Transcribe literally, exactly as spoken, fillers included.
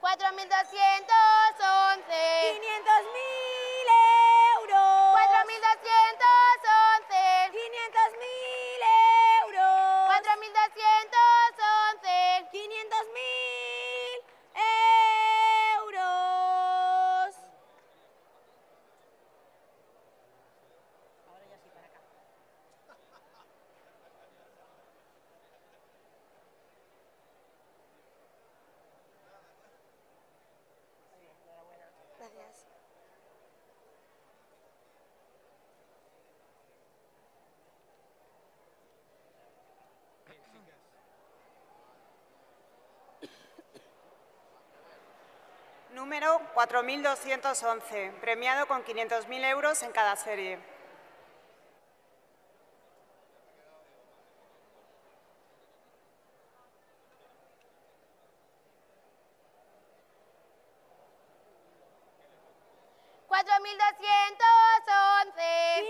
cuatro mil doscientos once. quinientos mil euros. cuatro mil doscientos once. quinientos mil euros. cuatro mil doscientos once. quinientos mil euros. Ahora ya sí, para acá. Gracias. Número cuatro mil doscientos once, premiado con quinientos mil euros en cada serie. cuatro mil doscientos once.